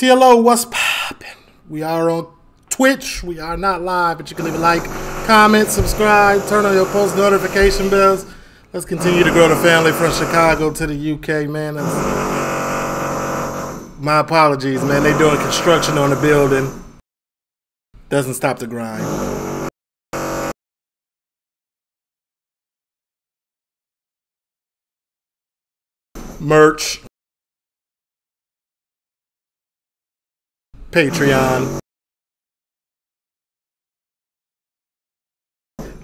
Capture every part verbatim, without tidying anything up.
T L O, what's poppin'? We are on Twitch. We are not live, but you can leave a like, comment, subscribe, turn on your post notification bells. Let's continue to grow the family from Chicago to the U K, man. That's... my apologies, man. They doing construction on the building. Doesn't stop the grind. Merch, Patreon,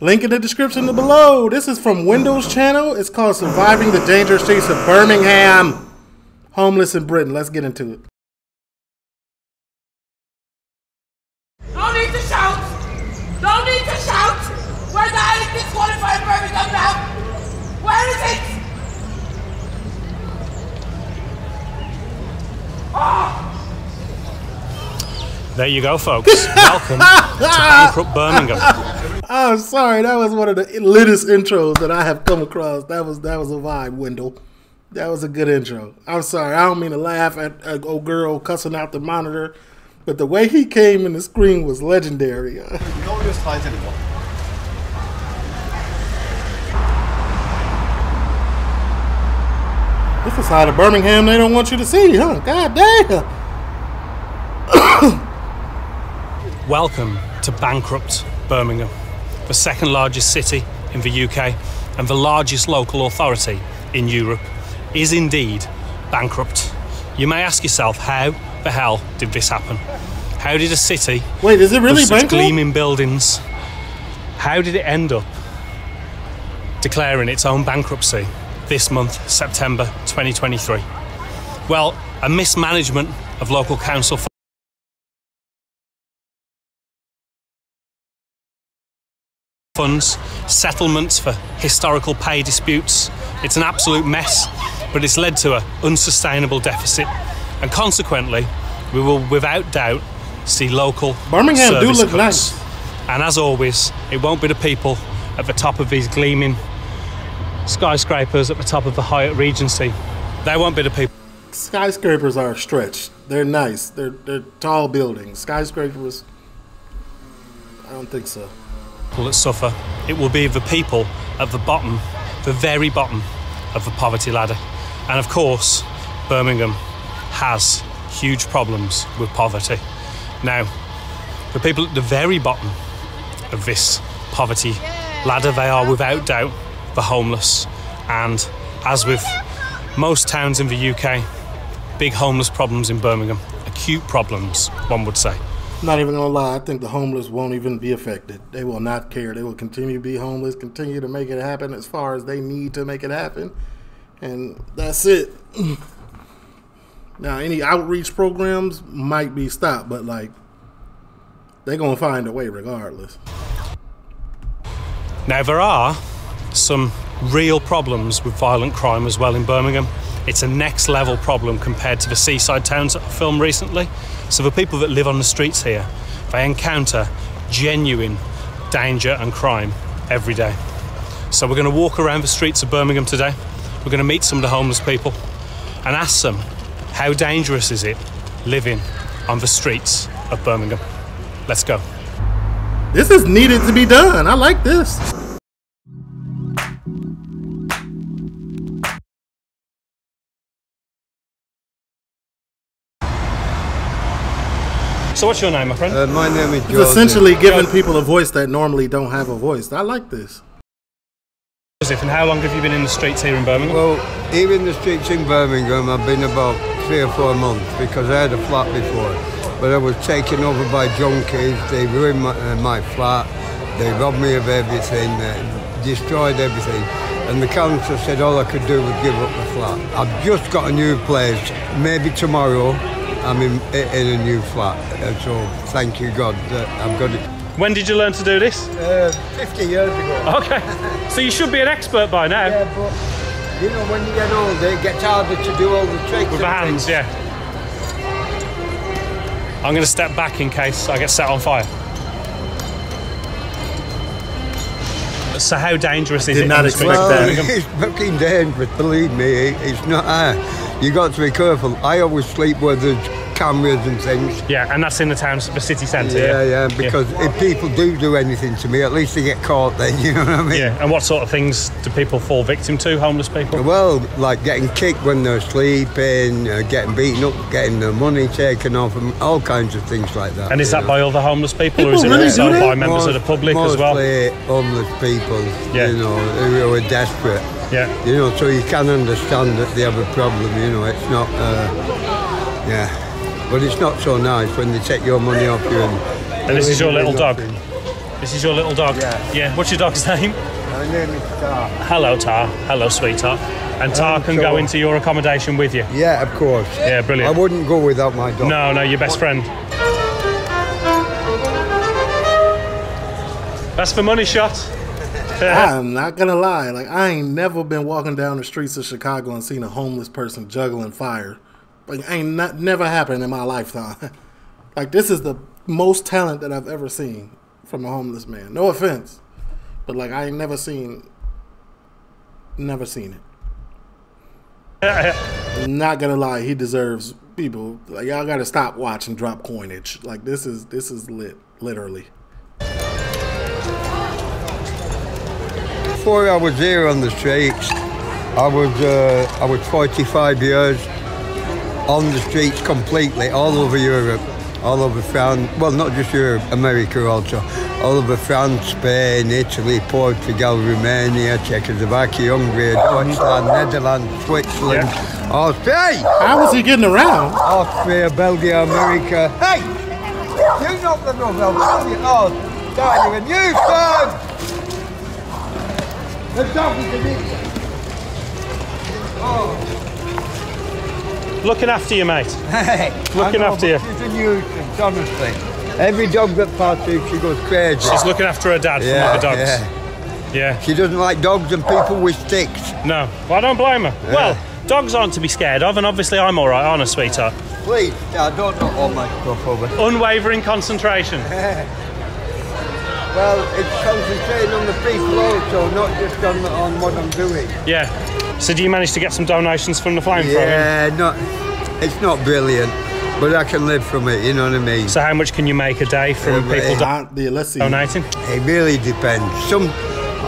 link in the description below. This is from Wendell's channel. It's called Surviving the Dangerous Streets of Birmingham, Homeless in Britain. Let's get into it. No need to shout. No need to shout. Where the hell is disqualified Birmingham now? Where is it? There you go, folks. Welcome to bankrupt Birmingham. Oh, sorry, that was one of the littest intros that I have come across. That was that was a vibe, Wendell. That was a good intro. I'm sorry, I don't mean to laugh at an old girl cussing out the monitor, but the way he came in the screen was legendary. We don't do slides anymore. This is side of Birmingham they don't want you to see, huh? God damn. Welcome to bankrupt Birmingham, the second largest city in the U K and the largest local authority in Europe, is indeed bankrupt. You may ask yourself, how the hell did this happen? How did a city Wait, is it really with such gleaming buildings, how did it end up declaring its own bankruptcy this month, September twenty twenty-three? Well, a mismanagement of local council funds, settlements for historical pay disputes. It's an absolute mess, but it's led to an unsustainable deficit, and consequently, we will without doubt see local Birmingham service do look cuts. Nice. And as always, it won't be the people at the top of these gleaming skyscrapers at the top of the Hyatt Regency. They won't be the people. Skyscrapers are stretched. They're nice. They're, they're tall buildings. Skyscrapers, I don't think so. That suffer. It will be the people at the bottom, the very bottom of the poverty ladder. And of course, Birmingham has huge problems with poverty. Now, the people at the very bottom of this poverty ladder, they are without doubt the homeless, and as with most towns in the U K, big homeless problems in Birmingham, acute problems, one would say. Not even gonna lie, I think the homeless won't even be affected. They will not care. They will continue to be homeless, continue to make it happen as far as they need to make it happen, and that's it. Now, any outreach programs might be stopped, but like, they're gonna find a way regardless. Now, there are some real problems with violent crime as well in Birmingham. It's a next level problem compared to the seaside towns that I filmed recently. So the people that live on the streets here, they encounter genuine danger and crime every day. So we're going to walk around the streets of Birmingham today. We're going to meet some of the homeless people and ask them, how dangerous is it living on the streets of Birmingham? Let's go. This is needed to be done. I like this. So what's your name, my friend? Uh, my name is Joseph. It's essentially giving people a voice that normally don't have a voice. I like this. Joseph, and how long have you been in the streets here in Birmingham? Well, here in the streets in Birmingham, I've been about three or four months because I had a flat before. But I was taken over by junkies. They ruined my, uh, my flat. They robbed me of everything. They destroyed everything. And the council said all I could do was give up the flat. I've just got a new place, maybe tomorrow. I'm in, in a new flat, so thank you God that I've got it. When did you learn to do this? Uh, fifty years ago. Okay, so you should be an expert by now. Yeah, but you know, when you get older, it gets harder to do all the tricks. With the hands, yeah. I'm going to step back in case I get set on fire. So how dangerous is it? Not expect that. It's fucking dangerous, believe me, it's not hard. You got to be careful. I always sleep where there's cameras and things. Yeah, and that's in the town, the city centre. Yeah, yeah, yeah, because yeah. if people do do anything to me, at least they get caught then, you know what I mean? Yeah, and what sort of things do people fall victim to, homeless people? Well, like getting kicked when they're sleeping, uh, getting beaten up, getting their money taken off them, all kinds of things like that. And is that know? by other homeless people, people or is it really done by members Most, of the public as well? Mostly homeless people, yeah. you know, who are desperate. Yeah. You know, so you can understand that they have a problem, you know, it's not, uh, yeah. But it's not so nice when they take your money off you. And, and this is your little dog? In. This is your little dog? Yeah. Yeah. What's your dog's name? My name is Tar. Hello, Tar. Hello, sweetheart. And Tar um, can so, go into your accommodation with you? Yeah, of course. Yeah, brilliant. I wouldn't go without my dog. No, no, your best friend. That's for money shot. I'm not gonna lie, like I ain't never been walking down the streets of Chicago and seen a homeless person juggling fire. Like ain't not never happened in my lifetime. Like this is the most talent that I've ever seen from a homeless man. No offense, but like I ain't never seen, never seen it. Not gonna lie, he deserves people. Like y'all gotta stop watching drop coinage. Like this is this is lit, literally. Before I was here on the streets, I was uh, I was forty-five years on the streets completely, all over Europe, all over France. Well, not just Europe, America also. All over France, Spain, Italy, Portugal, Romania, Czechoslovakia, Hungary, Deutschland, Netherlands, Switzerland, yeah. Austria. How was he getting around? Austria, Belgium, America. Hey, you knocked the door off. Oh, darling, and you, son. Oh. Looking after you, mate. Hey, looking know, after you. She's a nuisance, honestly. Every dog that passes, she goes crazy. She's looking after her dad yeah, from other dogs. Yeah. yeah. She doesn't like dogs and people with sticks. No. Well, I don't blame her. Yeah. Well, dogs aren't to be scared of, and obviously I'm all right, aren't I, sweetheart? Please, I don't knock all my stuff over. Unwavering concentration. Well, it's concentrating on the people also, not just on, on what I'm doing. Yeah. So do you manage to get some donations from the flame? Yeah, not, it's not brilliant, but I can live from it, you know what I mean? So how much can you make a day from uh, people it, let's see. donating? It really depends. Some,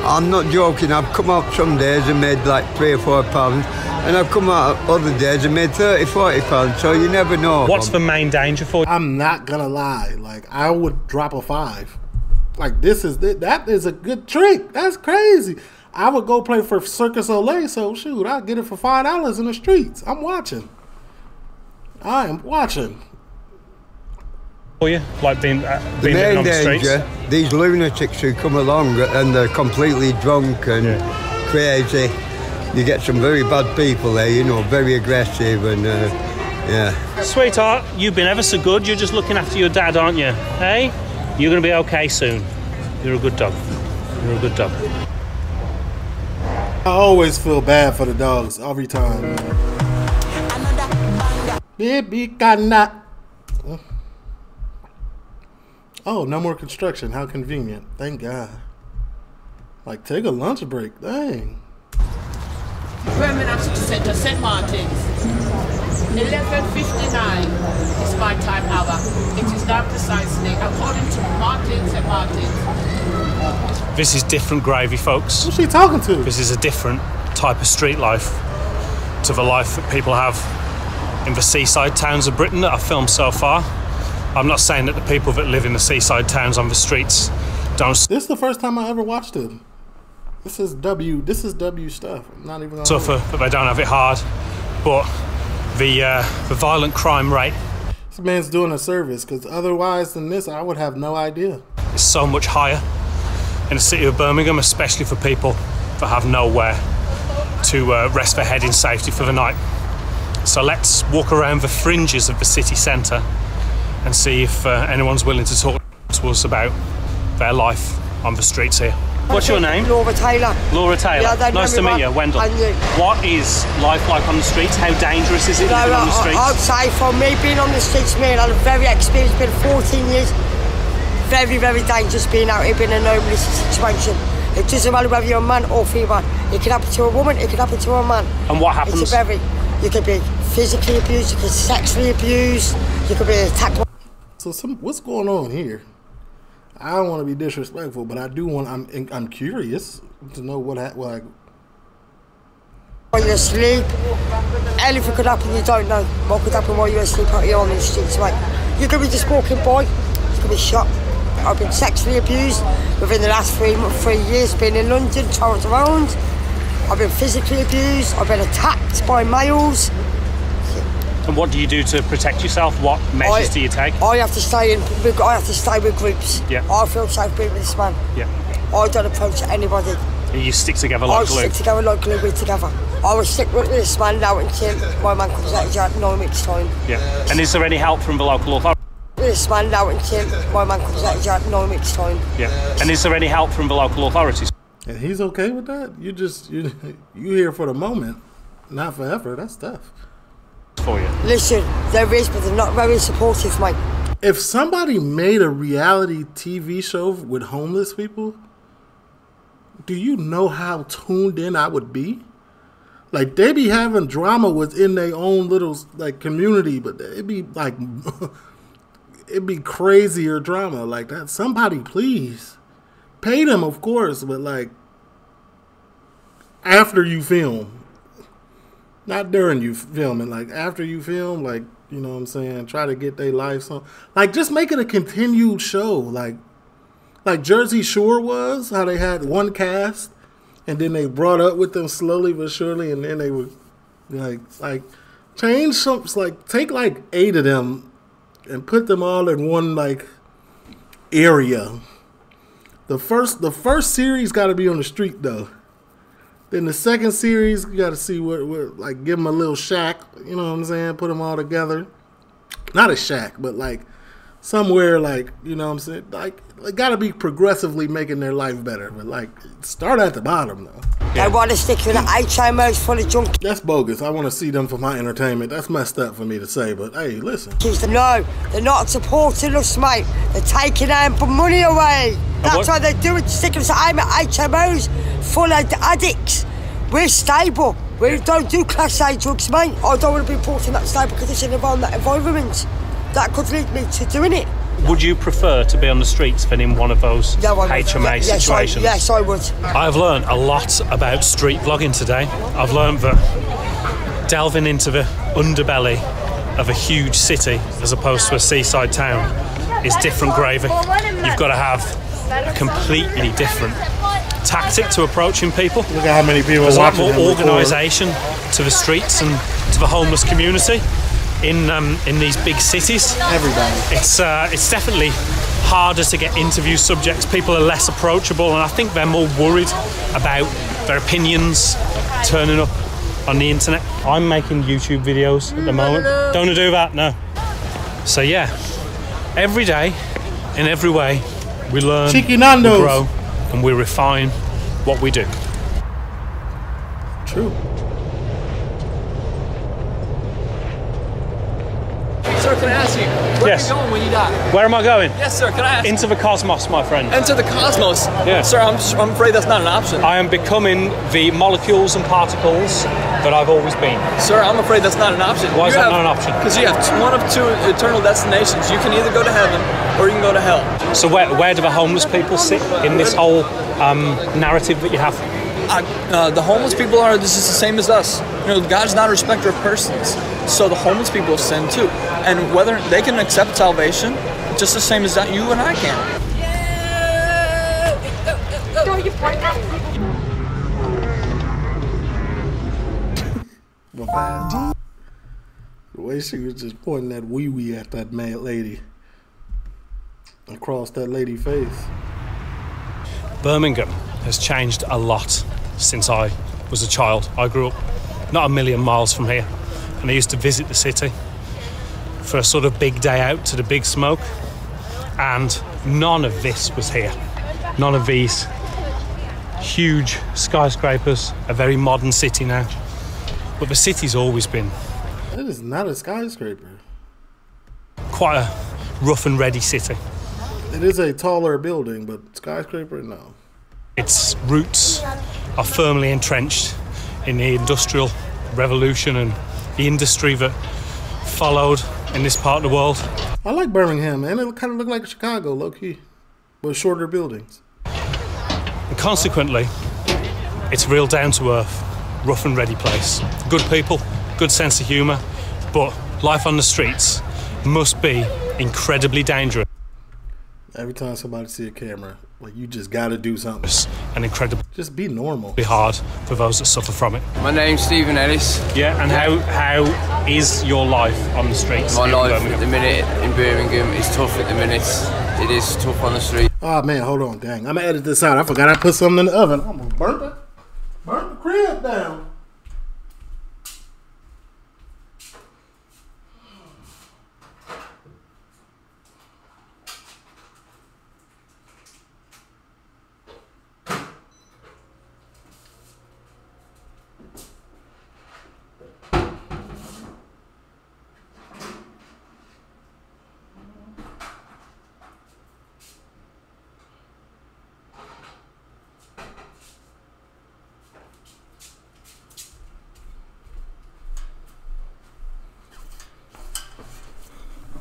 I'm not joking, I've come out some days and made like three or four pounds, and I've come out other days and made thirty, forty pounds, so you never know. What's the main danger for you? I'm not going to lie, like, I would drop a five. Like this is that is a good trick. That's crazy. I would go play for Circus Olay, so shoot, I'll get it for five dollars in the streets. I'm watching. I am watching. For you, like being uh, being on the streets. These lunatics who come along and they're completely drunk and yeah. crazy. You get some very bad people there, you know, very aggressive and. Uh, yeah. Sweetheart, you've been ever so good. You're just looking after your dad, aren't you? Hey. You're going to be okay soon. You're a good dog. You're a good dog. I always feel bad for the dogs every time. Man. Baby, cannot. Oh, no more construction. How convenient. Thank God. Like, take a lunch break. Dang. Birmingham Centre, Saint Martin's. eleven fifty-nine. It's my time hour. It is now precisely according to Martins and Martins. This is different gravy, folks. Who's she talking to? This is a different type of street life to the life that people have in the seaside towns of Britain that I've filmed so far. I'm not saying that the people that live in the seaside towns on the streets don't. This is the first time I ever watched it. This is W. This is W stuff. I'm not even. Suffer, but they don't have it hard. But the uh, the violent crime rate. This man's doing a service, because otherwise than this, I would have no idea. It's so much higher in the city of Birmingham, especially for people that have nowhere to uh, rest their head in safety for the night. So let's walk around the fringes of the city centre and see if uh, anyone's willing to talk to us about their life on the streets here. What's your name? Laura Taylor. Laura Taylor. Yeah, nice to meet you, Wendell. And you. What is life like on the streets? How dangerous is it living on the streets? I'd say for me, being on the streets, man, I'm very experienced, been fourteen years. Very, very dangerous being out here, being in a homeless situation. It doesn't matter whether you're a man or female. It can happen to a woman, it can happen to a man. And what happens? It's very, you can be physically abused, you could sexually abused, you could be attacked. So some, what's going on here? I don't want to be disrespectful, but I do want. I'm I'm curious to know what happened. Like, while you're asleep, anything could happen. You don't know what could happen while you're asleep out here on the streets, mate. You could be just walking by. You could be shot. I've been sexually abused within the last three three years. Been in London, touring around. I've been physically abused. I've been attacked by males. And what do you do to protect yourself? What measures I, do you take? I have to stay in. I have to stay with groups. Yeah. I feel safe being with this man. Yeah. I don't approach anybody. You stick together like I glue. I stick together like glue. We're together. I will stick with this man now until my man comes out of jail in nine weeks' time. Yeah. And is there any help from the local authorities? This man now until my man comes out of jail in nine weeks' time. Yeah. And is there any help from the local authorities? And he's okay with that. You just you you here for the moment, not forever. That's tough. For you. Listen, there is, but they're not very supportive, mate. If somebody made a reality T V show with homeless people, do you know how tuned in I would be? Like, they be having drama within their own little, like, community, but it'd be, like, it'd be crazier drama like that. Somebody, please. Pay them, of course, but, like, after you film. Not during you filming, like after you film, like, you know what I'm saying, try to get their lives on. Like, just make it a continued show, like like Jersey Shore was, how they had one cast and then they brought up with them slowly but surely, and then they would like like change some, like take like eight of them and put them all in one like area. The first the first series gotta be on the street though. Then the second series, you got to see what, what, like, give them a little shack, you know what I'm saying? Put them all together. Not a shack, but, like, somewhere, like, you know what I'm saying? Like, they got to be progressively making their life better. But, like, start at the bottom, though. Yeah. They want to stick to the H M Os full of junk. That's bogus. I want to see them for my entertainment. That's messed up for me to say, but, hey, listen. No, they're not supporting us, mate. They're taking our money away. That's why they do it, sticking us at H M Os, full of addicts. We're stable. We don't do class A drugs, mate. I don't want to be brought in that stable condition of that environment. That could lead me to doing it. Would you prefer to be on the streets than in one of those yeah, well, H M A yeah, situations? Yes I, yes, I would. I've learned a lot about street vlogging today. I've learned that delving into the underbelly of a huge city as opposed to a seaside town is different gravy. You've got to have a completely different tactic to approaching people. Look at how many people are watching. There's a lot more organisation to the streets and to the homeless community in um, in these big cities. Everybody. It's uh, it's definitely harder to get interview subjects. People are less approachable, and I think they're more worried about their opinions turning up on the internet. I'm making YouTube videos at the moment. Don't want to do that, no. So yeah, every day, in every way, we learn, we grow, and we refine what we do. True. Sir, can I ask you, where yes. are you going when you die? Where am I going? Yes, sir, can I ask Into the cosmos, my friend. Into the cosmos? Yeah. Sir, I'm, I'm afraid that's not an option. I am becoming the molecules and particles that I've always been. Sir, I'm afraid that's not an option. Why you is that have, not an option? Because you have one of two eternal destinations. You can either go to heaven or you can go to hell. So where, where do the homeless people sit in this whole um, narrative that you have? I, uh, the homeless people are this is the same as us. You know, God's not a respecter of persons. So the homeless people sin too. And whether they can accept salvation, just the same as that you and I can. The way she was just pointing that wee wee at that mad lady. Across that lady's face. Birmingham has changed a lot since I was a child. I grew up not a million miles from here, and I used to visit the city for a sort of big day out to the big smoke, and none of this was here. None of these huge skyscrapers, a very modern city now. But the city's always been. It is not a skyscraper. Quite a rough and ready city. It is a taller building, but skyscraper, no. Its roots are firmly entrenched in the Industrial Revolution and the industry that followed in this part of the world. I like Birmingham, man. It kind of looked like Chicago, low-key, but shorter buildings. And consequently, it's a real down-to-earth, rough and ready place. Good people, good sense of humour, but life on the streets must be incredibly dangerous. Every time somebody see a camera, like, you just gotta do something. And incredible. Just be normal. Be hard for those that suffer from it. My name's Stephen Ellis. Yeah, and how how is your life on the streets? My life at the minute in Birmingham is tough at the minute. It is tough on the street. Oh man, hold on, dang. I'm gonna edit this out. I forgot I put something in the oven. I'm gonna burn it. Burn the crib down.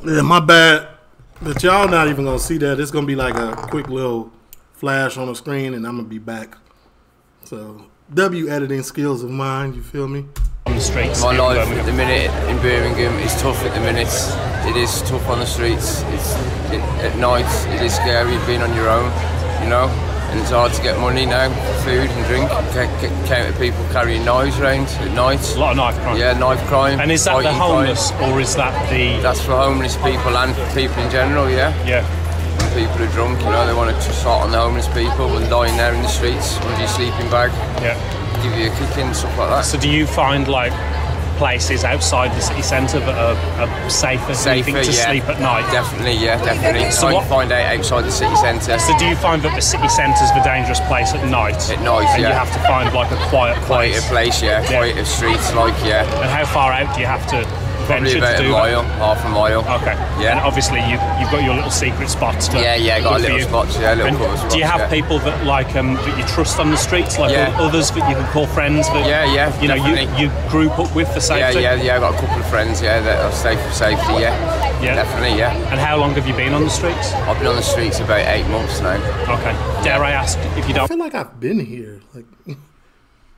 Yeah, my bad, but y'all not even gonna see that. It's gonna be like a quick little flash on the screen, and I'm gonna be back. So, W editing skills of mine, you feel me? On the streets. My life at the minute in Birmingham is tough at the minute. It is tough on the streets. It's it, at night. It is scary being on your own, you know. And it's hard to get money now, food and drink. Count of people carrying knives around at night. A lot of knife crime. Yeah, knife crime. And is that the homeless, crime. or is that the... That's for homeless people and for people in general, yeah. Yeah. When people are drunk, you know, they want to start on the homeless people and lying there in the streets with your sleeping bag. Yeah. Give you a kick in, stuff like that. So do you find, like, places outside the city centre that are, are safer, safer to yeah. sleep at night? Definitely, yeah, definitely. So I what, find out outside the city centre. So do you find that the city centre's the dangerous place at night? At night, and yeah. And you have to find like a quiet place? Quieter place, yeah, yeah. Quieter streets, like, yeah. And how far out do you have to Probably venture about to do a mile, that? half a mile. Okay. Yeah. And obviously you, you've got your little secret spots. Yeah, yeah, got a little spots, yeah, little spots. Do you have yeah. people that like um, that you trust on the streets, like yeah. others that you can call friends? That, yeah, yeah, You definitely. know, you, you group up with for safety? Yeah, yeah, yeah, I've got a couple of friends, yeah, that are safe for safety, yeah. Yeah. Definitely, yeah. And how long have you been on the streets? I've been on the streets about eight months now. Okay. Dare I ask if you don't... I feel like I've been here, like...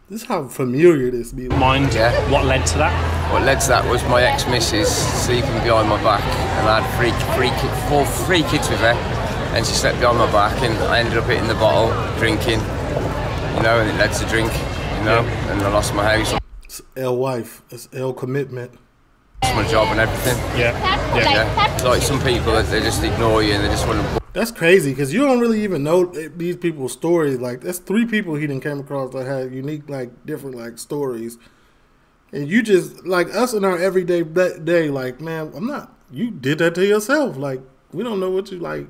This is how familiar this be. Mind, yeah. What led to that? What led to that was my ex-missus sleeping behind my back, and I had three, three, four, three kids with her, and she slept behind my back, and I ended up hitting the bottle, drinking, you know, and it led to drink, you know, yeah. and I lost my house. It's L-wife, it's L-commitment. It's my job and everything. Yeah, yeah. yeah. It's like some people, they just ignore you, and they just want to... That's crazy, because you don't really even know these people's stories. Like, that's three people he done came across that had unique, like, different, like, stories. And you just, like, us in our everyday day, like, man, I'm not, you did that to yourself. Like, we don't know what you, like,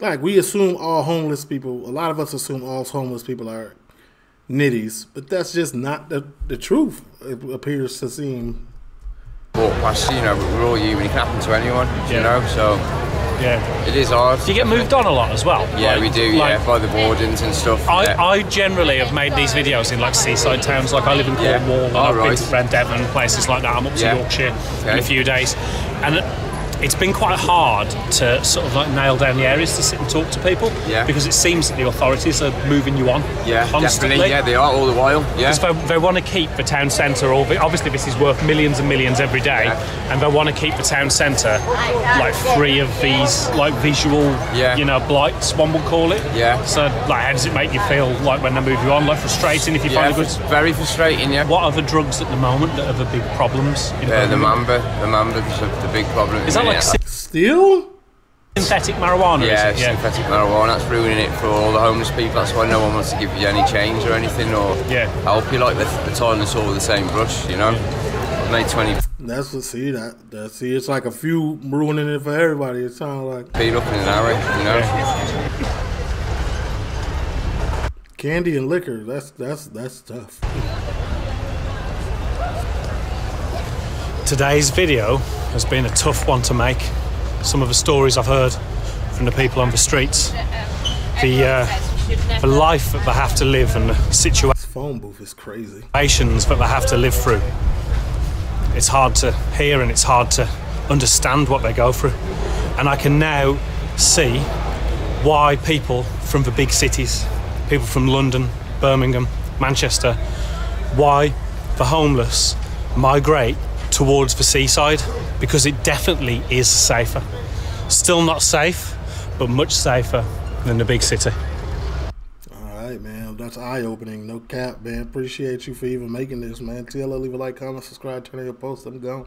like, we assume all homeless people, a lot of us assume all homeless people are nitties. But that's just not the, the truth, it appears to seem. Walk past, you know, we're all human, it can happen to anyone, yeah. you know, so... Yeah, it is hard. Do you get moved on a lot as well? Yeah, like, we do. Like, yeah, by the wardens and stuff. I, yeah. I generally have made these videos in like seaside towns. Like I live in Cornwall, yeah. and oh, I've right. been to Brent Devon, places like that. I'm up to yeah. Yorkshire okay. in a few days, and it's been quite hard to sort of like nail down the areas to sit and talk to people. Yeah, because it seems that the authorities are moving you on. Yeah, constantly. Definitely. Yeah, they are all the while. Yeah, because they, they want to keep the town centre. All the, obviously this is worth millions and millions every day, yeah. and they want to keep the town centre like free of these like visual, yeah. you know, blights. One would call it. Yeah. So like, how does it make you feel like when they move you on? Like frustrating if you yeah, find it good. Very frustrating. Yeah. What are the drugs at the moment that are the big problems? In yeah, the Mamba. The Mamba is the big problem. Is that like still synthetic marijuana? Yeah, is it? synthetic yeah. marijuana. That's ruining it for all the homeless people. That's why no one wants to give you any change or anything, or yeah. help you. Like the tying us all with the same brush, you know. Yeah. Made twenty. That's what see that. That see, it's like a few ruining it for everybody. It sounds like beat up in an hour, you know. Yeah. Candy and liquor. That's that's that's tough. Today's video has been a tough one to make. Some of the stories I've heard from the people on the streets, the, uh, the life that they have to live and the situation. phone booth is crazy. Situations that they have to live through. It's hard to hear and it's hard to understand what they go through. And I can now see why people from the big cities, people from London, Birmingham, Manchester, why the homeless migrate towards the seaside, because it definitely is safer. Still not safe, but much safer than the big city. All right, man, that's eye-opening, no cap, man. Appreciate you for even making this, man. T L L, leave a like, comment, subscribe, turn on your post, I'm gone.